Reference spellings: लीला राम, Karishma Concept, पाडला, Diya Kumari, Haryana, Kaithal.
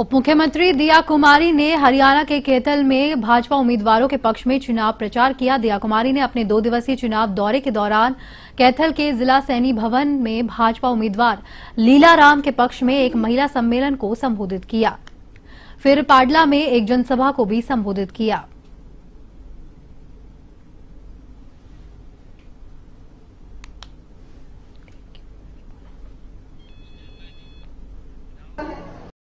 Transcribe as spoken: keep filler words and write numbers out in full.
उप मुख्यमंत्री दिया कुमारी ने हरियाणा के कैथल में भाजपा उम्मीदवारों के पक्ष में चुनाव प्रचार किया। दिया कुमारी ने अपने दो दिवसीय चुनाव दौरे के दौरान कैथल के जिला सैनी भवन में भाजपा उम्मीदवार लीला राम के पक्ष में एक महिला सम्मेलन को संबोधित किया, फिर पाडला में एक जनसभा को भी संबोधित किया।